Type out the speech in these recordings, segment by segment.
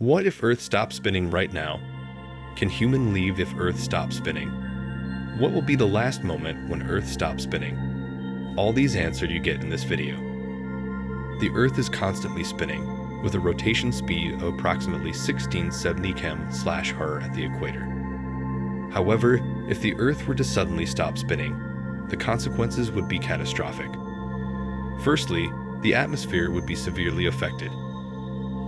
What if Earth stops spinning right now? Can human leave if Earth stops spinning? What will be the last moment when Earth stops spinning? All these answers you get in this video. The Earth is constantly spinning, with a rotation speed of approximately 1670 km/h at the equator. However, if the Earth were to suddenly stop spinning, the consequences would be catastrophic. Firstly, the atmosphere would be severely affected.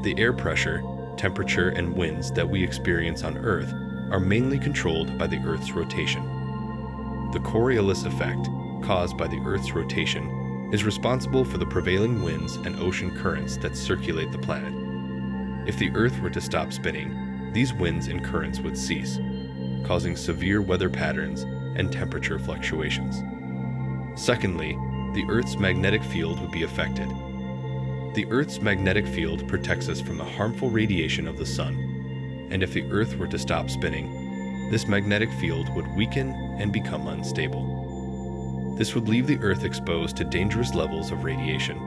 The air pressure, temperature, and winds that we experience on Earth are mainly controlled by the Earth's rotation. The Coriolis effect, caused by the Earth's rotation, is responsible for the prevailing winds and ocean currents that circulate the planet. If the Earth were to stop spinning, these winds and currents would cease, causing severe weather patterns and temperature fluctuations. Secondly, the Earth's magnetic field would be affected. The Earth's magnetic field protects us from the harmful radiation of the Sun, and if the Earth were to stop spinning, this magnetic field would weaken and become unstable. This would leave the Earth exposed to dangerous levels of radiation,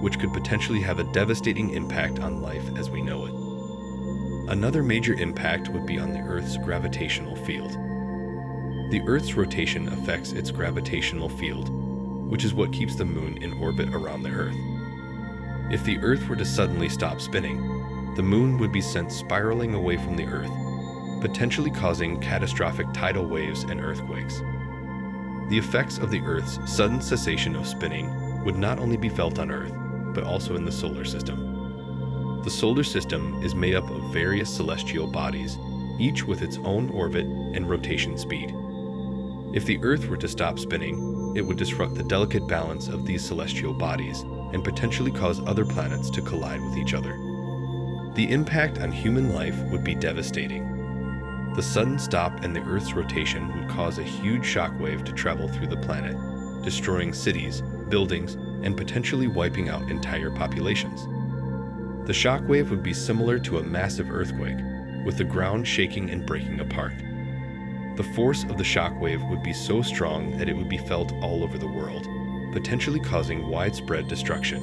which could potentially have a devastating impact on life as we know it. Another major impact would be on the Earth's gravitational field. The Earth's rotation affects its gravitational field, which is what keeps the Moon in orbit around the Earth. If the Earth were to suddenly stop spinning, the Moon would be sent spiraling away from the Earth, potentially causing catastrophic tidal waves and earthquakes. The effects of the Earth's sudden cessation of spinning would not only be felt on Earth, but also in the solar system. The solar system is made up of various celestial bodies, each with its own orbit and rotation speed. If the Earth were to stop spinning, it would disrupt the delicate balance of these celestial bodies, and potentially cause other planets to collide with each other. The impact on human life would be devastating. The sudden stop in the Earth's rotation would cause a huge shockwave to travel through the planet, destroying cities, buildings, and potentially wiping out entire populations. The shockwave would be similar to a massive earthquake, with the ground shaking and breaking apart. The force of the shockwave would be so strong that it would be felt all over the world, potentially causing widespread destruction.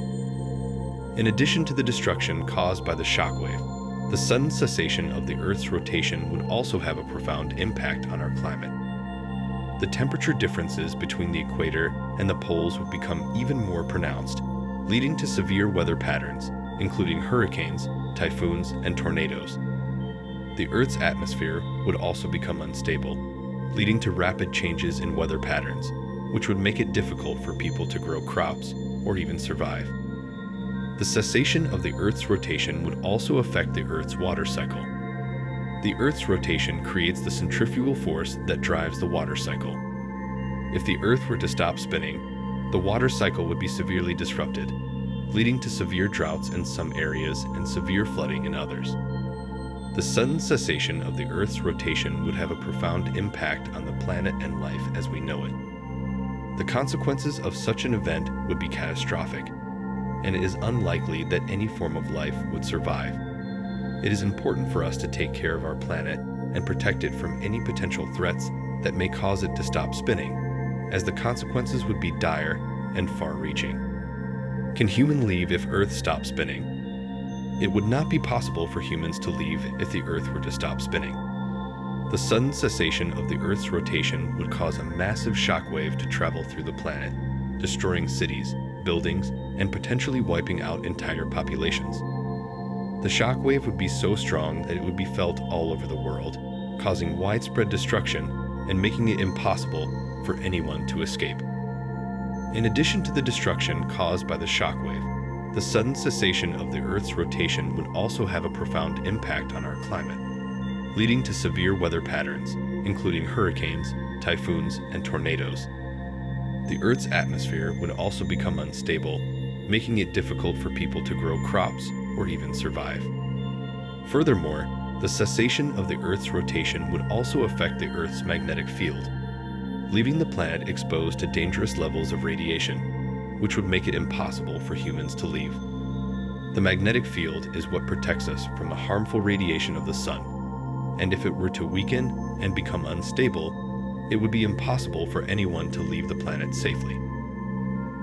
In addition to the destruction caused by the shockwave, the sudden cessation of the Earth's rotation would also have a profound impact on our climate. The temperature differences between the equator and the poles would become even more pronounced, leading to severe weather patterns, including hurricanes, typhoons, and tornadoes. The Earth's atmosphere would also become unstable, leading to rapid changes in weather patterns, which would make it difficult for people to grow crops or even survive. The cessation of the Earth's rotation would also affect the Earth's water cycle. The Earth's rotation creates the centrifugal force that drives the water cycle. If the Earth were to stop spinning, the water cycle would be severely disrupted, leading to severe droughts in some areas and severe flooding in others. The sudden cessation of the Earth's rotation would have a profound impact on the planet and life as we know it. The consequences of such an event would be catastrophic, and it is unlikely that any form of life would survive. It is important for us to take care of our planet and protect it from any potential threats that may cause it to stop spinning, as the consequences would be dire and far-reaching. Can humans leave if Earth stops spinning? It would not be possible for humans to leave if the Earth were to stop spinning. The sudden cessation of the Earth's rotation would cause a massive shockwave to travel through the planet, destroying cities, buildings, and potentially wiping out entire populations. The shockwave would be so strong that it would be felt all over the world, causing widespread destruction and making it impossible for anyone to escape. In addition to the destruction caused by the shockwave, the sudden cessation of the Earth's rotation would also have a profound impact on our climate, leading to severe weather patterns, including hurricanes, typhoons, and tornadoes. The Earth's atmosphere would also become unstable, making it difficult for people to grow crops or even survive. Furthermore, the cessation of the Earth's rotation would also affect the Earth's magnetic field, leaving the planet exposed to dangerous levels of radiation, which would make it impossible for humans to leave. The magnetic field is what protects us from the harmful radiation of the Sun, and if it were to weaken and become unstable, it would be impossible for anyone to leave the planet safely.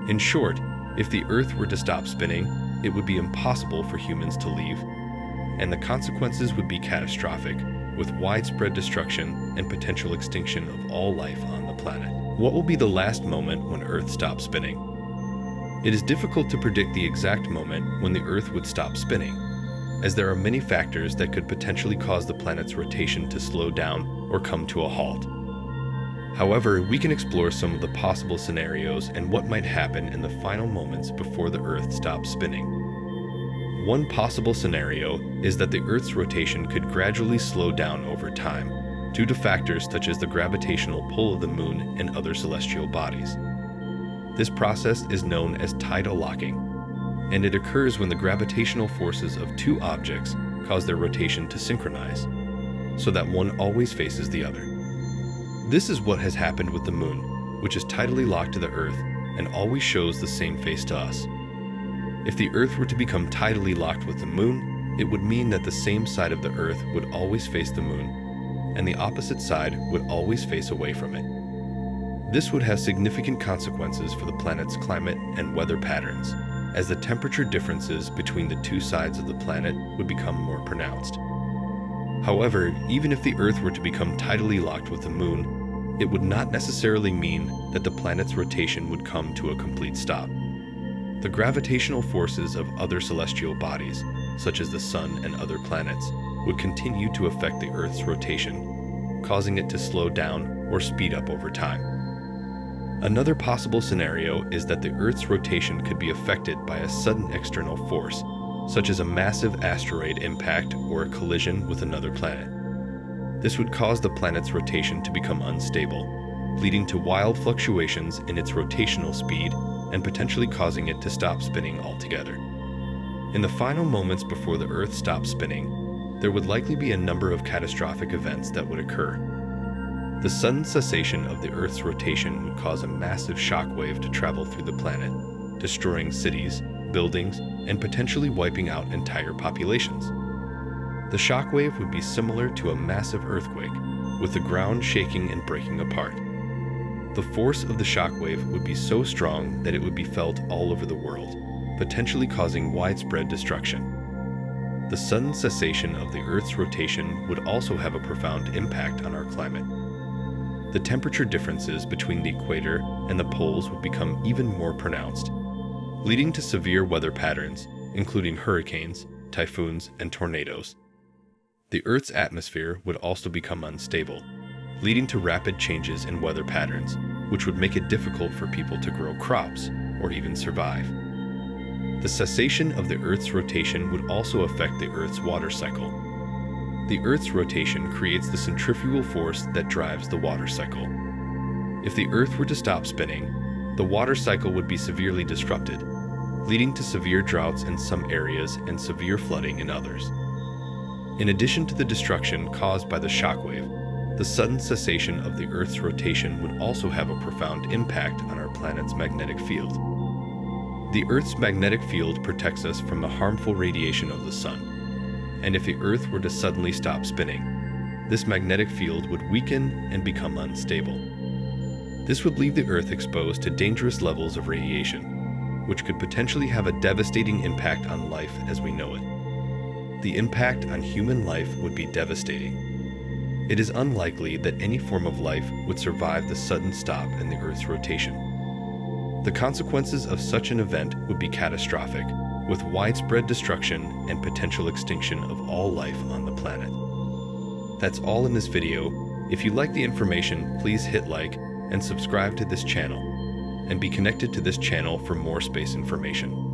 In short, if the Earth were to stop spinning, it would be impossible for humans to leave, and the consequences would be catastrophic, with widespread destruction and potential extinction of all life on the planet. What will be the last moment when Earth stops spinning? It is difficult to predict the exact moment when the Earth would stop spinning, as there are many factors that could potentially cause the planet's rotation to slow down or come to a halt. However, we can explore some of the possible scenarios and what might happen in the final moments before the Earth stops spinning. One possible scenario is that the Earth's rotation could gradually slow down over time due to factors such as the gravitational pull of the Moon and other celestial bodies. This process is known as tidal locking, and it occurs when the gravitational forces of two objects cause their rotation to synchronize, so that one always faces the other. This is what has happened with the Moon, which is tidally locked to the Earth and always shows the same face to us. If the Earth were to become tidally locked with the Moon, it would mean that the same side of the Earth would always face the Moon, and the opposite side would always face away from it. This would have significant consequences for the planet's climate and weather patterns, as the temperature differences between the two sides of the planet would become more pronounced. However, even if the Earth were to become tidally locked with the Moon, it would not necessarily mean that the planet's rotation would come to a complete stop. The gravitational forces of other celestial bodies, such as the Sun and other planets, would continue to affect the Earth's rotation, causing it to slow down or speed up over time. Another possible scenario is that the Earth's rotation could be affected by a sudden external force, such as a massive asteroid impact or a collision with another planet. This would cause the planet's rotation to become unstable, leading to wild fluctuations in its rotational speed and potentially causing it to stop spinning altogether. In the final moments before the Earth stops spinning, there would likely be a number of catastrophic events that would occur. The sudden cessation of the Earth's rotation would cause a massive shockwave to travel through the planet, destroying cities, buildings, and potentially wiping out entire populations. The shockwave would be similar to a massive earthquake, with the ground shaking and breaking apart. The force of the shockwave would be so strong that it would be felt all over the world, potentially causing widespread destruction. The sudden cessation of the Earth's rotation would also have a profound impact on our climate. The temperature differences between the equator and the poles would become even more pronounced, leading to severe weather patterns, including hurricanes, typhoons, and tornadoes. The Earth's atmosphere would also become unstable, leading to rapid changes in weather patterns, which would make it difficult for people to grow crops or even survive. The cessation of the Earth's rotation would also affect the Earth's water cycle. The Earth's rotation creates the centrifugal force that drives the water cycle. If the Earth were to stop spinning, the water cycle would be severely disrupted, leading to severe droughts in some areas and severe flooding in others. In addition to the destruction caused by the shockwave, the sudden cessation of the Earth's rotation would also have a profound impact on our planet's magnetic field. The Earth's magnetic field protects us from the harmful radiation of the Sun, and if the Earth were to suddenly stop spinning, this magnetic field would weaken and become unstable. This would leave the Earth exposed to dangerous levels of radiation, which could potentially have a devastating impact on life as we know it. The impact on human life would be devastating. It is unlikely that any form of life would survive the sudden stop in the Earth's rotation. The consequences of such an event would be catastrophic, with widespread destruction and potential extinction of all life on the planet. That's all in this video. If you like the information, please hit like and subscribe to this channel, and be connected to this channel for more space information.